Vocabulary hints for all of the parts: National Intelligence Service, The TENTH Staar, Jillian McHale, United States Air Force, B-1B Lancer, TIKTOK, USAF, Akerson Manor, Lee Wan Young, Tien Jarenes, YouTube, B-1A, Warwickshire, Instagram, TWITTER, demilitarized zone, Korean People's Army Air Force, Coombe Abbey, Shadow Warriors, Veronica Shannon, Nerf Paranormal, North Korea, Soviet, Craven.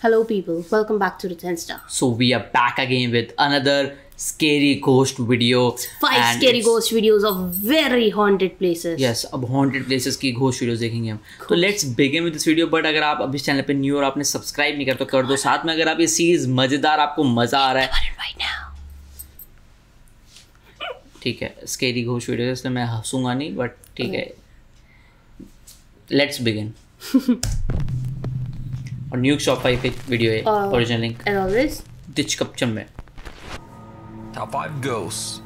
Hello people, welcome back to the 10th Staar. So we are back again with another scary ghost video. It's five scary ghost videos of very haunted places. Yes, ab haunted places ki ghost videos dekhenge hum. So let's begin with this video. But agar aap abhi channel pe new ho aur aapne subscribe nahi kar to kar do. Saath mein agar aap ye series mazedar aapko maza aa raha hai right now. Theek hai, scary ghost videos isliye main hasunga nahi but theek hai. Let's begin. और new shop पे एक video है original link and always डिच caption में top 5 ghost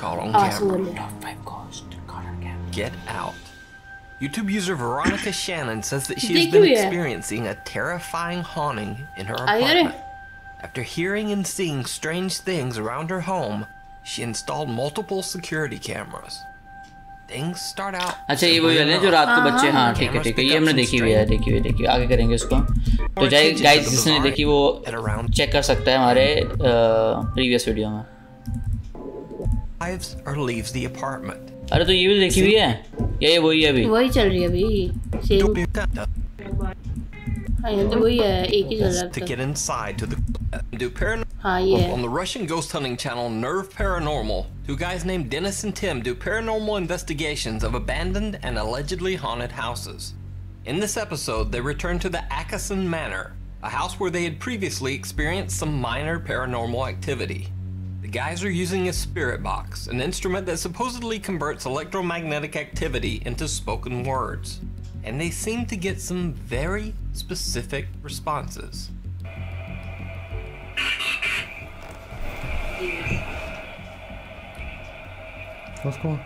call on camera top 5 ghost call on camera get out YouTube user Veronica Shannon says that she has been experiencing a terrifying haunting in her apartment. After hearing and seeing strange things around her home, she installed multiple security cameras. Things start out. अच्छा ये वही है जो रात को बच्चे हाँ ठीक है ये हमने देखी हुई है देखी आगे करेंगे इसको तो जाइए गाइस जिसने देखी वो चेक कर सकता है हमारे प्रीवियस वीडियो में अरे तो ये भी देखी हुई है या ये वही है अभी वही चल रही है अभी सेम हाँ ये तो वही है एक ही चल रहा है Do paranormal on the Russian ghost hunting channel Nerf Paranormal. Two guys named Dennis and Tim do paranormal investigations of abandoned and allegedly haunted houses. In this episode, they return to the Akerson Manor, a house where they had previously experienced some minor paranormal activity. The guys are using a spirit box, an instrument that supposedly converts electromagnetic activity into spoken words, and they seem to get some very specific responses. What's going on?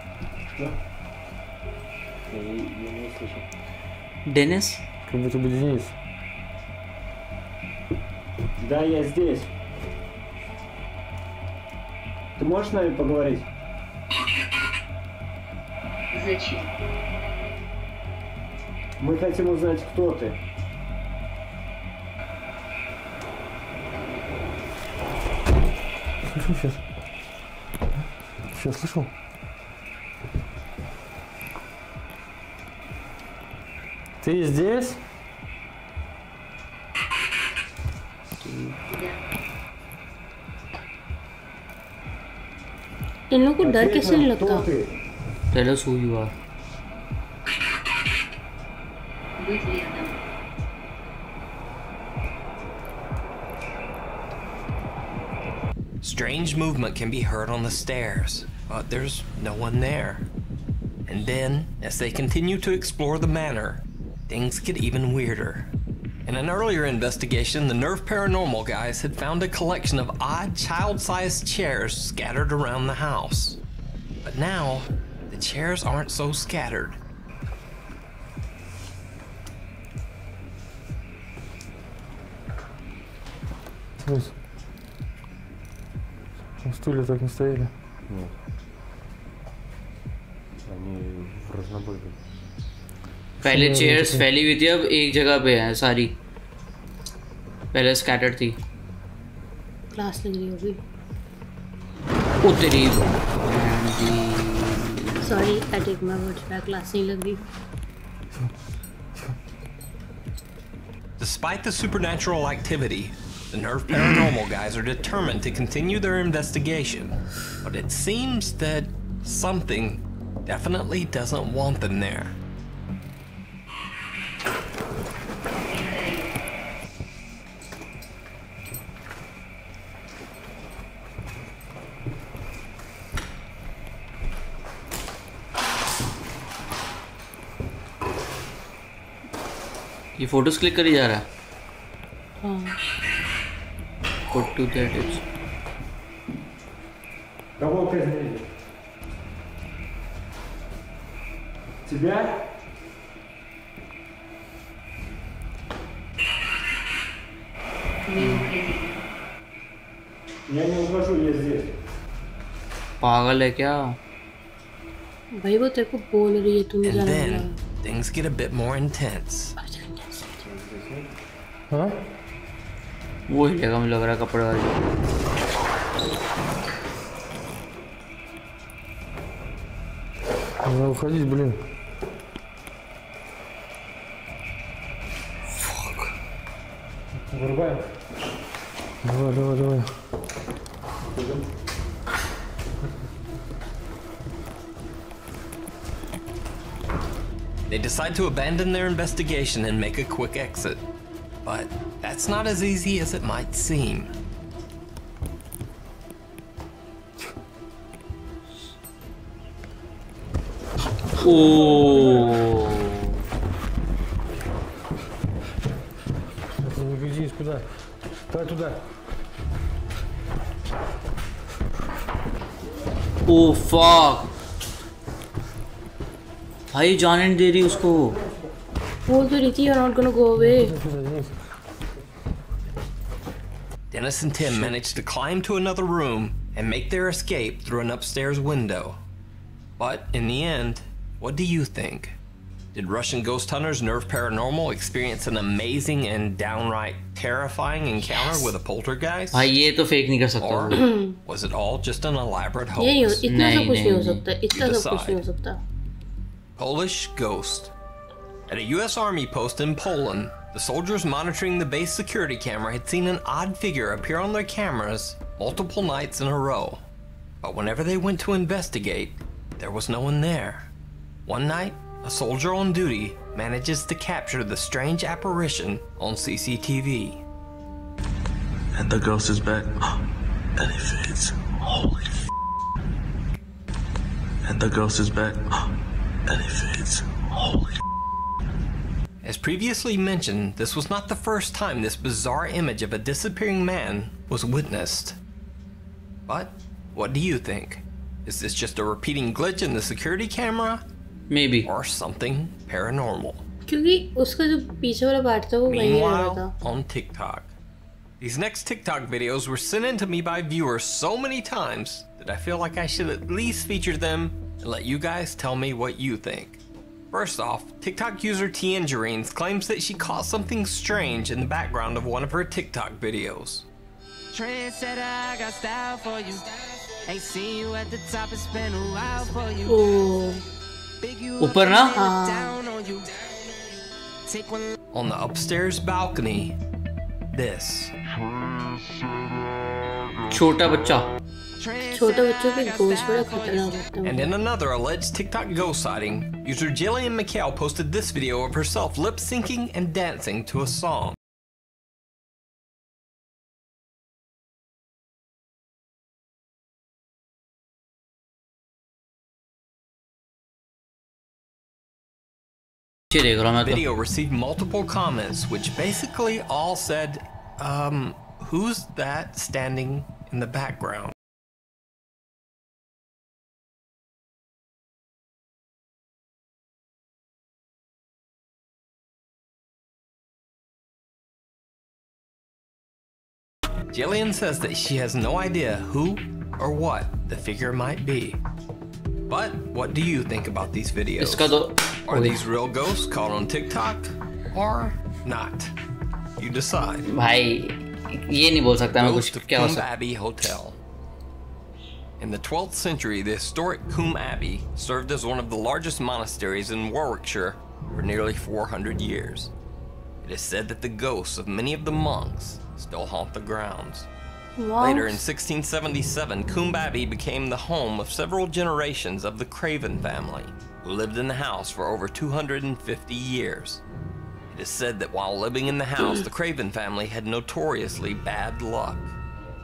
Денис? Как будто бы Денис. Да, я здесь. Ты можешь с нами поговорить? Зачем? Мы хотим узнать, кто ты. Слышу сейчас. Сейчас слышал? Ты здесь? इन लोगों को डर कैसे नहीं लगता? Tell us who you are. Strange movement can be heard on the stairs, but there's no one there. And then, as they continue to explore the manor, things get even weirder. In an earlier investigation, the Nerf Paranormal guys had found a collection of odd child-sized chairs scattered around the house. But now, the chairs aren't so scattered. Стулья так не стояли? Нет. Они в разнобой были. पहले chairs फैली हुई थी अब एक जगह पे है सारी पहले स्कैटर्ड थी क्लास लग रही होगी उतरी sorry I take my words back class नहीं लग रही Despite the supernatural activity the Nerf Paranormal guys are determined to continue their investigation but it seems that something definitely doesn't want them there ये photos click करी जा रहा है हां go to that is कबो कैसे тебя я не ухожу я здесь पागल है क्या भाई वो तेरे को बोल रही है तू जा रहा है things get a bit more intense हाँ वो ही जगह में लग रहा कपड़ा वाली ना उखाड़ी bling fuck again. They decide to abandon their investigation and make a quick exit. But that's not as easy as it might seem. Ooh. Это не ведись куда. Давай туда. Oh fuck. भाई जाने नहीं दे रही उसको बोल तो रही थी you're not gonna go away. Dennis and Tim managed to climb to another room and make their escape through an upstairs window. But in the end, what do you think? Did Russian ghost hunters Nerf Paranormal experience an amazing and downright terrifying encounter with a poltergeist? भाई ये तो fake नहीं कर सकता. Or was it all just an elaborate hoax? ये इतना सब कुछ नहीं हो सकता. इतना सब कुछ नहीं हो सकता. Polish ghost. At a US Army post in Poland, the soldiers monitoring the base security camera had seen an odd figure appear on their cameras multiple nights in a row. But whenever they went to investigate, there was no one there. One night, a soldier on duty manages to capture the strange apparition on CCTV. And the ghost is back. And it fades. Holy f***. And the ghost is back. And it fades. Holy f***. As previously mentioned, this was not the first time this bizarre image of a disappearing man was witnessed. But what do you think? Is this just a repeating glitch in the security camera? Maybe. Or something paranormal? Meanwhile, on TikTok. These next TikTok videos were sent in to me by viewers so many times that I feel like I should at least feature them and let you guys tell me what you think. First off, TikTok user Tien Jarenes claims that she caught something strange in the background of one of her TikTok videos. Trend said I got style for you. Hey, see you at the top, it's been a while for you. On the upstairs balcony, this. Chota bachcha. And in another alleged TikTok ghost sighting, user Jillian McHale posted this video of herself lip-syncing and dancing to a song. The video received multiple comments, which basically all said, who's that standing in the background? Jillian says that she has no idea who or what the figure might be. But what do you think about these videos? Are these real ghosts caught on TikTok or not? You decide. Ghost of Coombe Abbey Hotel. In the 12th century, the historic Coombe Abbey served as one of the largest monasteries in Warwickshire for nearly 400 years. It is said that the ghosts of many of the monks still haunt the grounds. What? Later in 1677, Coombe Abbey became the home of several generations of the Craven family, who lived in the house for over 250 years. It is said that while living in the house, the Craven family had notoriously bad luck.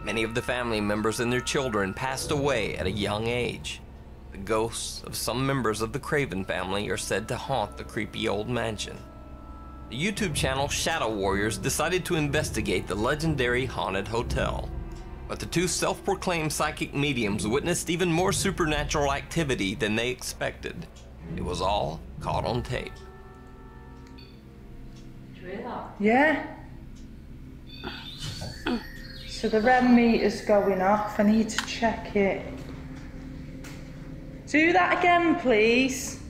Many of the family members and their children passed away at a young age. The ghosts of some members of the Craven family are said to haunt the creepy old mansion. The YouTube channel Shadow Warriors decided to investigate the legendary haunted hotel. But the two self-proclaimed psychic mediums witnessed even more supernatural activity than they expected. It was all caught on tape. Yeah? So the red meter's going off. I need to check it. Do that again, please.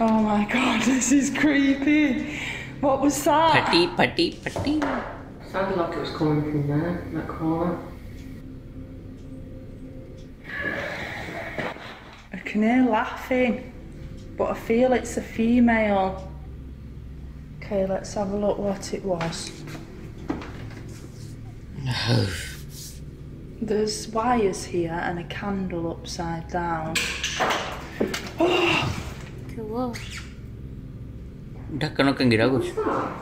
Oh my god, this is creepy. What was that? Putty, putty, putty. Sounded like it was coming from there, that corner. I can hear laughing, but I feel it's a female. Okay, let's have a look what it was. No. There's wires here and a candle upside down. To what?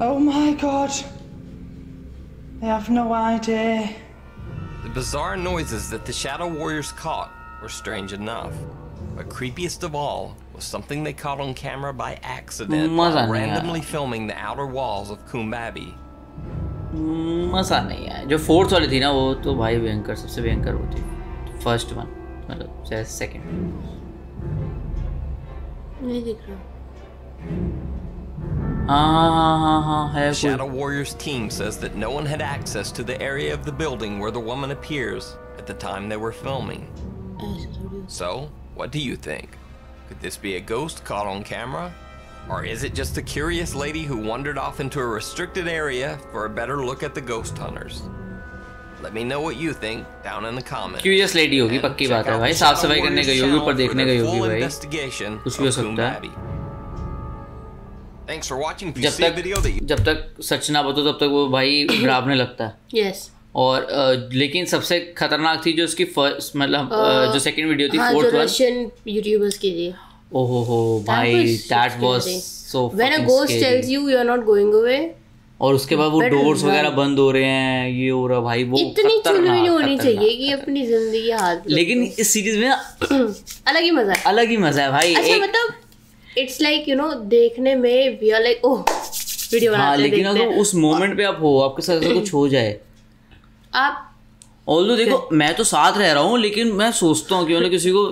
Oh my god. I have no idea. The bizarre noises that the Shadow Warriors caught were strange enough, but creepiest of all was something they caught on camera by accident while randomly filming the outer walls of Coombe Abbey. मजा नहीं है जो fourth वाली थी ना वो तो भाई भयंकर सबसे भयंकर होती फर्स्ट वन मतलब से सेकंड नहीं दिख रहा हां Shadow Warriors team says that no one had access to the area of the building where the woman appears at the time they were filming. So, what do you think? Could this be a ghost caught on camera? Or is it just a curious lady who wandered off into a restricted area for a better look at the ghost hunters? Let me know what you think down in the comments. Curious lady होगी पक्की बात है भाई साफ सफाई करने गई होगी ऊपर देखने गई होगी भाई कुछ भी हो सकता है. Thanks for watching. जब तक सच ना बताओ तब तक वो भाई डरावने लगता है. Yes. और लेकिन सबसे खतरनाक थी जो उसकी फर्स्ट मतलब जो सेकंड वीडियो थी फोर्थ वन रशियन यूट्यूबर्स की थी. Oh, bhai, that was so when a ghost scary. Tells you you are not going away. और उसके बाद वो doors वगैरह बंद हो रहे हैं ये हो रहा भाई वो इतनी चुलबुली नहीं होनी चाहिए कि अपनी जिंदगी हाथ लेकिन इस सीरीज में अलग ही मजा है भाई अच्छा मतलब it's like you know देखने में we are like oh video बनाते हैं लेकिन अगर उस मोमेंट पे आप हो आपके साथ ऐसा कुछ हो जाए आप although देखो मैं तो साथ रह रहा हूँ लेकिन मैं सोचता हूँ कि मतलब किसी को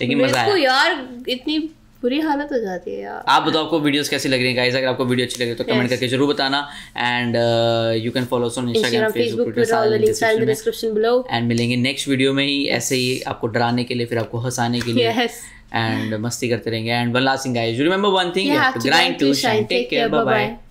लेकिन मजा आया यार इतनी बुरी हालत हो जाती है यार आप बताओ आपको वीडियोस कैसी लग रही हैं गाइस अगर आपको वीडियो अच्छी लगे तो कमेंट करके जरूर बताना and you can follow us on Instagram Facebook Twitter description below and मिलेंगे नेक्स्ट वीडियो में ही ऐसे ही आपको डराने के लिए फिर आपको हंसाने के लिए एंड मस्ती करते रहेंगे and one last thing guys you remember one thing you have to grind to shine take care bye bye